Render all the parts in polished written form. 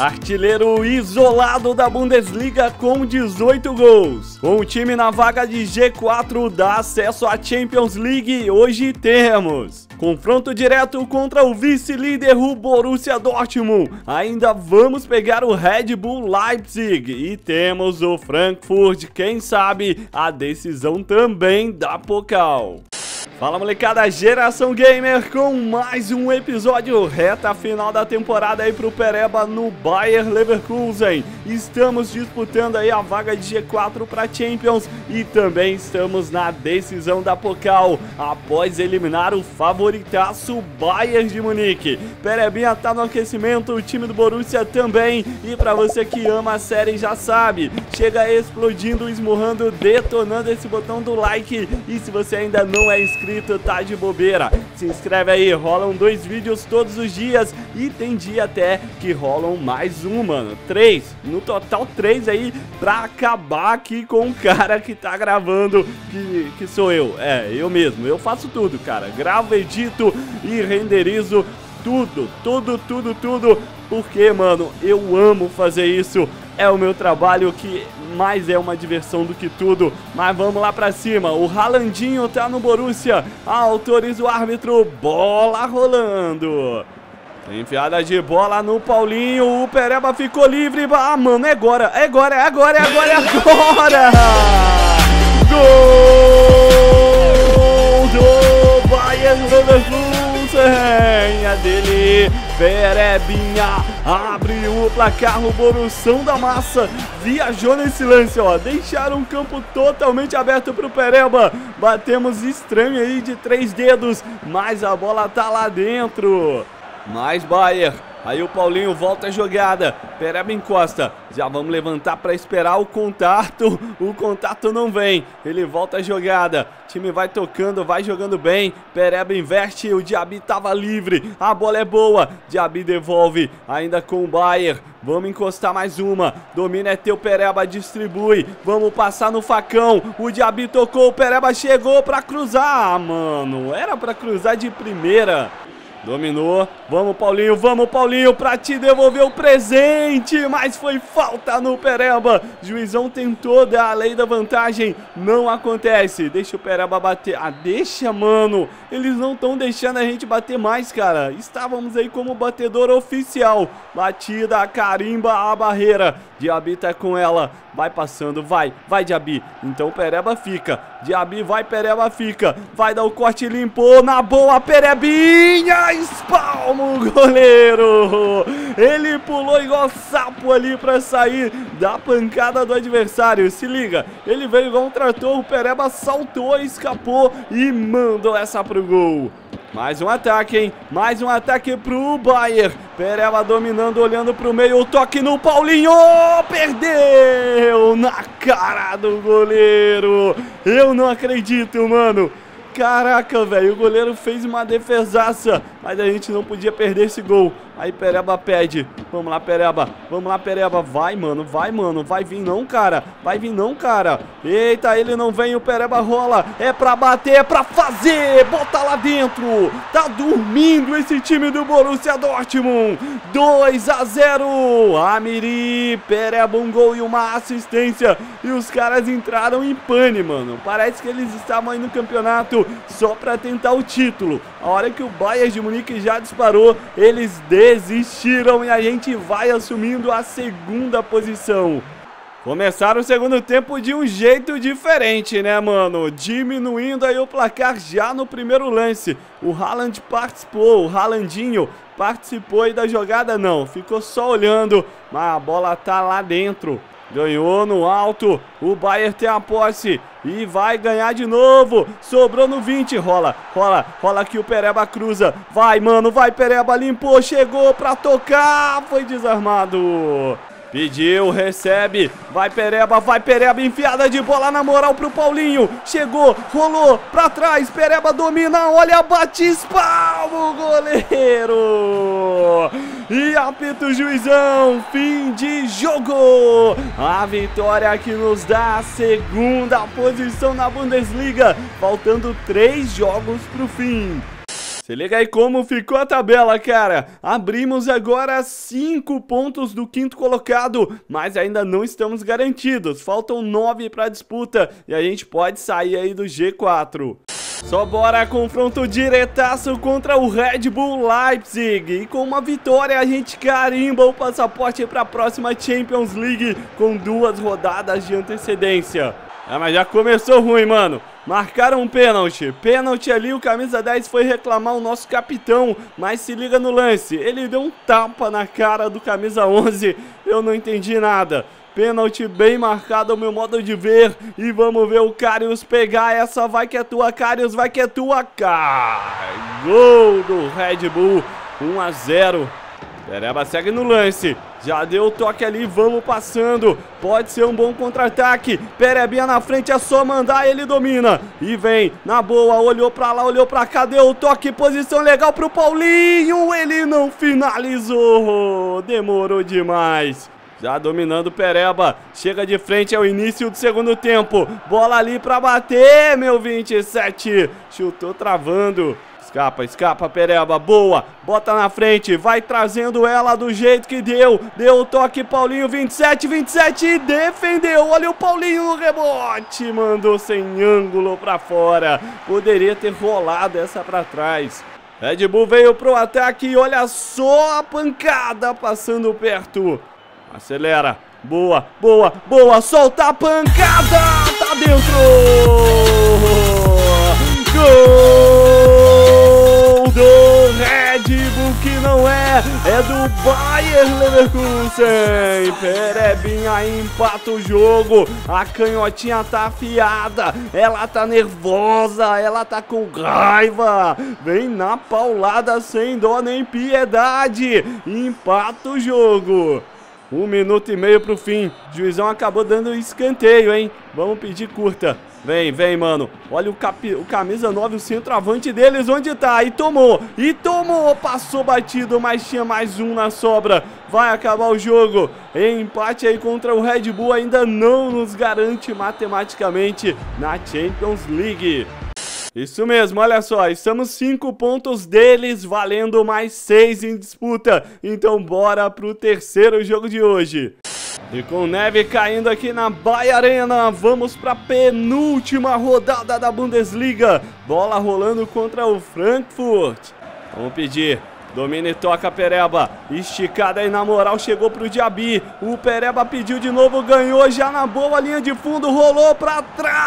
Artilheiro isolado da Bundesliga com 18 gols. Com o time na vaga de G4 dá acesso à Champions League, hoje temos confronto direto contra o vice-líder, o Borussia Dortmund. Ainda vamos pegar o Red Bull Leipzig e temos o Frankfurt, quem sabe a decisão também da Pokal. Fala molecada, Geração Gamer com mais um episódio, reta final da temporada aí pro Pereba no Bayern Leverkusen. Estamos disputando aí a vaga de G4 para Champions e também estamos na decisão da Pokal, após eliminar o favoritaço Bayern de Munique. Perebinha tá no aquecimento, o time do Borussia também, e pra você que ama a série já sabe, chega explodindo, esmurrando, detonando esse botão do like, e se você ainda não é inscrito, tá de bobeira, se inscreve aí, rolam 2 vídeos todos os dias e tem dia até que rolam mais um, mano, 3, no total 3 aí, pra acabar aqui com o cara que tá gravando, que sou eu, eu mesmo, eu faço tudo, cara, gravo, edito e renderizo tudo, porque, mano, eu amo fazer isso, é o meu trabalho que mais é uma diversão do que tudo. Mas vamos lá pra cima, o Haalandinho tá no Borussia, autoriza o árbitro, bola rolando. Enfiada de bola no Paulinho, o Pereba ficou livre, mano, é agora! Gol do Bayern Leverkusen, a dele... Perebinha abre o placar no Borussão da Massa, viajou nesse lance, ó, deixaram o campo totalmente aberto pro Pereba, batemos estranho aí de 3 dedos, mas a bola tá lá dentro, mais Bayern, aí o Paulinho volta a jogada, Pereba encosta, já vamos levantar pra esperar o contato não vem, ele volta a jogada, time vai tocando, vai jogando bem, Pereba investe, o Diaby tava livre, a bola é boa, Diaby devolve, ainda com o Bayern, vamos encostar mais uma, domina é teu Pereba, distribui, vamos passar no facão, o Diaby tocou, o Pereba chegou pra cruzar, mano, era pra cruzar de primeira. Dominou, vamos Paulinho pra te devolver o presente, mas foi falta no Pereba, juizão tentou dar a lei da vantagem, não acontece, deixa o Pereba bater, deixa mano, eles não estão deixando a gente bater mais cara, estávamos aí como batedor oficial, batida, carimba a barreira, Diaby tá com ela, vai passando, vai Diaby, então Pereba fica, Diaby vai, Pereba fica, vai dar o corte, limpou, na boa Perebinha! Espalma o goleiro, ele pulou igual sapo ali pra sair da pancada do adversário, se liga, ele veio igual um trator, o Pereba saltou, escapou e mandou essa pro gol. Mais um ataque, hein? Mais um ataque pro Bayern. Pereba dominando, olhando pro meio. O toque no Paulinho. Perdeu na cara do goleiro. Eu não acredito, mano. Caraca, velho. O goleiro fez uma defesaça. Mas a gente não podia perder esse gol. Aí Pereba pede. Vamos lá, Pereba. Vamos lá, Pereba. Vai, mano. Vai, mano. Vai vir não, cara. Vai vir não, cara. Eita, ele não vem. O Pereba rola. É pra bater, é pra fazer. Bota lá dentro. Tá dormindo esse time do Borussia Dortmund. 2-0. Amiri. Pereba um gol e uma assistência. E os caras entraram em pane, mano. Parece que eles estavam aí no campeonato só pra tentar o título. A hora que o Bayern de Munique já disparou, eles desistiram e a gente vai assumindo a 2ª posição. Começaram o 2º tempo de um jeito diferente, né, mano? Diminuindo aí o placar já no 1º lance. O Haaland participou, o Haalandinho participou aí da jogada, não. Ficou só olhando, mas a bola tá lá dentro. Ganhou no alto, o Bayern tem a posse e vai ganhar de novo, sobrou no 20, rola aqui o Pereba cruza, vai mano, vai Pereba, limpou, chegou pra tocar, foi desarmado, pediu, recebe, vai Pereba, enfiada de bola na moral pro Paulinho, chegou, rolou, pra trás, Pereba domina, olha, bate, espalma o goleiro, e apita o juizão, fim de jogo, a vitória que nos dá a 2ª posição na Bundesliga, faltando 3 jogos pro fim. Se liga aí como ficou a tabela, cara. Abrimos agora 5 pontos do quinto colocado, mas ainda não estamos garantidos. Faltam 9 para a disputa e a gente pode sair aí do G4. Só bora, confronto diretaço contra o Red Bull Leipzig. E com uma vitória a gente carimba o passaporte para a próxima Champions League com 2 rodadas de antecedência. Ah, mas já começou ruim, mano. Marcaram um pênalti. Pênalti ali, o camisa 10 foi reclamar o nosso capitão, mas se liga no lance. Ele deu um tapa na cara do camisa 11. Eu não entendi nada. Pênalti bem marcado ao meu modo de ver. E vamos ver o Karius pegar essa. Vai que é tua, Karius, vai que é tua. Gol do Red Bull. 1 a 0. Pereba segue no lance. Já deu o toque ali, vamos passando. Pode ser um bom contra-ataque. Perebinha na frente, é só mandar, ele domina. E vem, na boa, olhou pra lá, olhou pra cá, deu o toque. Posição legal pro Paulinho, ele não finalizou. Demorou demais. Já dominando Pereba, chega de frente, é o início do segundo tempo. Bola ali pra bater, meu 27. Chutou travando. Escapa, escapa, Pereba, boa, bota na frente, vai trazendo ela do jeito que deu, deu o toque, Paulinho, 27, 27, defendeu, olha o Paulinho no rebote, mandou sem ângulo pra fora, poderia ter rolado essa pra trás. Red Bull veio pro ataque e olha só a pancada passando perto, acelera, boa, boa, boa, solta a pancada, tá dentro, gol! Do Red Bull, que não é, é do Bayern Leverkusen. Perebinha empata o jogo. A canhotinha tá afiada, ela tá nervosa, ela tá com raiva. Vem na paulada sem dó nem piedade. Empata o jogo. 1 minuto e meio pro fim. O juizão acabou dando escanteio, hein? Vamos pedir curta. Vem, vem, mano. Olha o camisa 9, o centroavante deles. Onde tá? E tomou. E tomou. Passou batido, mas tinha mais um na sobra. Vai acabar o jogo. Empate aí contra o Red Bull. Ainda não nos garante matematicamente na Champions League. Isso mesmo, olha só, estamos 5 pontos deles, valendo mais 6 em disputa, então bora pro terceiro jogo de hoje. E com neve caindo aqui na Bay Arena, vamos pra penúltima rodada da Bundesliga, bola rolando contra o Frankfurt. Vamos pedir, domina e toca Pereba, esticada aí na moral, chegou pro Diaby, o Pereba pediu de novo, ganhou já na boa linha de fundo, rolou pra trás.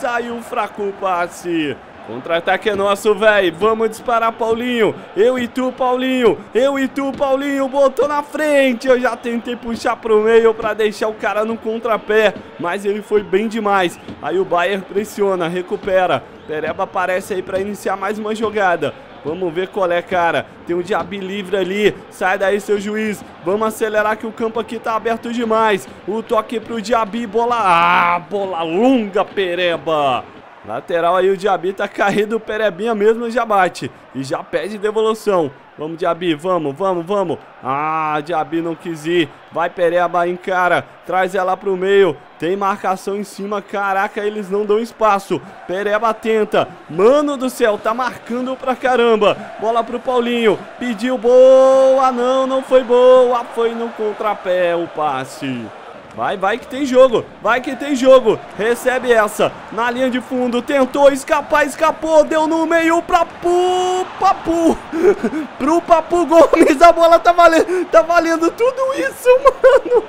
Saiu fraco o passe. Contra-ataque é nosso, velho. Vamos disparar, Paulinho. Eu e tu, Paulinho. Eu e tu, Paulinho. Botou na frente. Eu já tentei puxar pro meio pra deixar o cara no contrapé, mas ele foi bem demais. Aí o Bayern pressiona, recupera. Pereba aparece aí pra iniciar mais uma jogada. Vamos ver qual é, cara. Tem um Diaby livre ali. Sai daí, seu juiz. Vamos acelerar que o campo aqui tá aberto demais. O toque pro Diaby. Bola... Ah, bola longa, Pereba. Lateral aí, o Diaby tá caído. O Perebinha mesmo já bate. E já pede devolução. Vamos, Diaby, vamos, vamos, vamos. Ah, Diaby não quis ir. Vai, Pereba, encara. Traz ela pro meio. Tem marcação em cima. Caraca, eles não dão espaço. Pereba tenta. Mano do céu, tá marcando pra caramba. Bola pro Paulinho. Pediu, boa. Não, não foi boa. Foi no contrapé o passe. Vai, vai que tem jogo, vai que tem jogo. Recebe essa, na linha de fundo, tentou escapar, escapou, deu no meio pra Papu. Pro Papu Gomes, a bola tá valendo tudo isso, mano.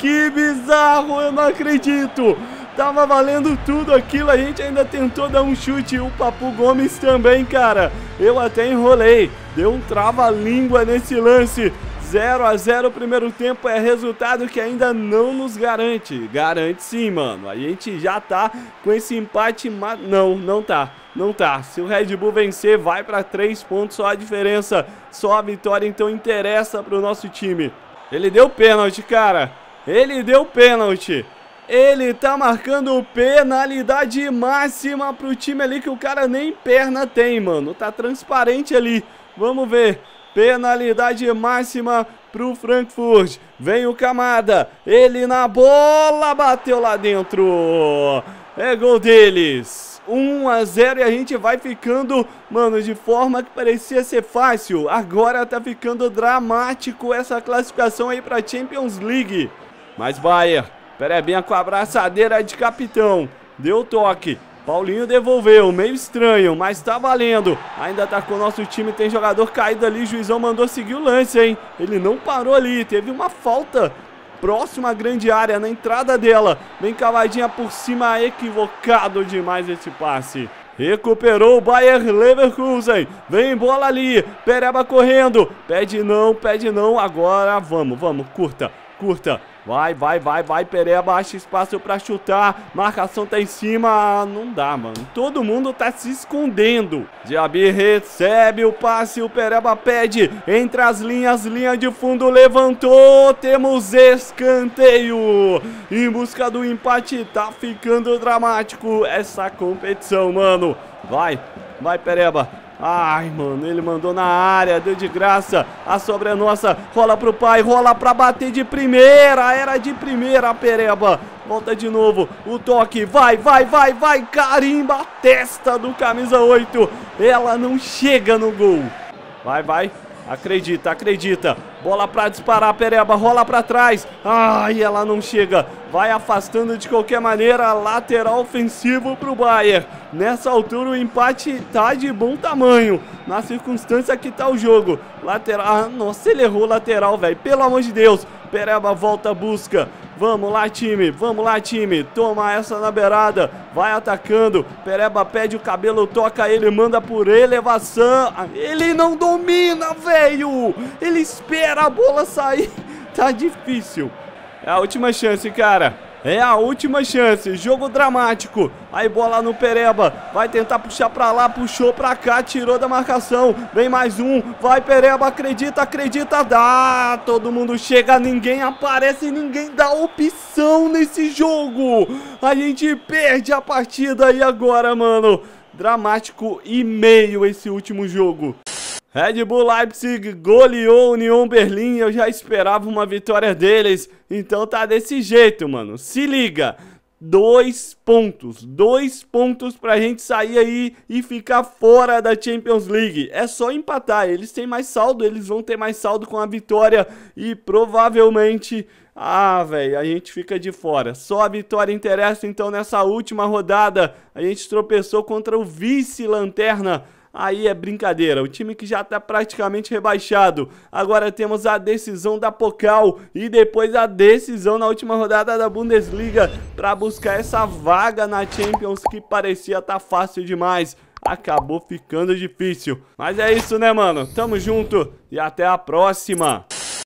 Que bizarro, eu não acredito. Tava valendo tudo aquilo, a gente ainda tentou dar um chute. O Papu Gomes também, cara. Eu até enrolei, deu um trava-língua nesse lance. 0 a 0 o primeiro tempo, é resultado que ainda não nos garante. Garante sim, mano. A gente já tá com esse empate, mas não, não tá. Não tá. Se o Red Bull vencer, vai pra 3 pontos, só a diferença. Só a vitória, então interessa pro nosso time. Ele deu pênalti, cara. Ele deu pênalti. Ele tá marcando penalidade máxima pro time ali que o cara nem perna tem, mano. Tá transparente ali. Vamos ver. Penalidade máxima pro Frankfurt. Vem o Camada. Ele na bola bateu lá dentro. É gol deles. Champions, 1 a 0, e a gente vai ficando, mano, de forma que parecia ser fácil. Agora tá ficando dramático essa classificação aí pra Champions League. Mas Bayern, Perebinha com a abraçadeira de capitão, deu toque. Paulinho devolveu, meio estranho, mas tá valendo. Ainda tá com o nosso time, tem jogador caído ali, juizão mandou seguir o lance, hein? Ele não parou ali, teve uma falta próxima à grande área, na entrada dela. Bem cavadinha por cima, equivocado demais esse passe. Recuperou o Bayern Leverkusen, vem bola ali, Pereba correndo, pede não, agora vamos, vamos, curta, curta. Vai, vai, vai, vai, Pereba, acha espaço pra chutar, marcação tá em cima, não dá, mano, todo mundo tá se escondendo. Diaby recebe o passe, o Pereba pede, entre as linhas, linha de fundo, levantou, temos escanteio, em busca do empate. Tá ficando dramático essa competição, mano, vai, vai, Pereba. Ai, mano, ele mandou na área, deu de graça, a sobra é nossa, rola pro pai, rola pra bater de primeira, era de primeira, Pereba. Volta de novo, o toque, vai, vai, vai, vai, carimba a testa do camisa 8, ela não chega no gol. Vai, vai, acredita, acredita, bola pra disparar, Pereba, rola pra trás, ai, ela não chega. Vai afastando de qualquer maneira, lateral ofensivo pro Bayern. Nessa altura o empate tá de bom tamanho, na circunstância que tá o jogo. Lateral, ah, nossa, ele errou o lateral, velho, pelo amor de Deus. Pereba volta, busca. Vamos lá, time, toma essa na beirada, vai atacando, Pereba pede o cabelo, toca ele, manda por elevação, ele não domina, velho, ele espera a bola sair, tá difícil. É a última chance, cara. É a última chance. Jogo dramático. Aí bola no Pereba. Vai tentar puxar pra lá. Puxou pra cá. Tirou da marcação. Vem mais um. Vai, Pereba. Acredita, acredita. Dá. Todo mundo chega. Ninguém aparece. Ninguém dá opção nesse jogo. A gente perde a partida. E agora, mano? Dramático e meio esse último jogo. Red Bull Leipzig goleou Union Berlim, eu já esperava uma vitória deles, então tá desse jeito, mano, se liga, 2 pontos pra gente sair aí e ficar fora da Champions League, é só empatar, eles têm mais saldo, eles vão ter mais saldo com a vitória e provavelmente... Ah, velho, a gente fica de fora. Só a vitória interessa, então nessa última rodada a gente tropeçou contra o vice-lanterna. Aí é brincadeira, o time que já tá praticamente rebaixado. Agora temos a decisão da Pokal e depois a decisão na última rodada da Bundesliga para buscar essa vaga na Champions, que parecia tá fácil demais, acabou ficando difícil. Mas é isso, né, mano? Tamo junto e até a próxima!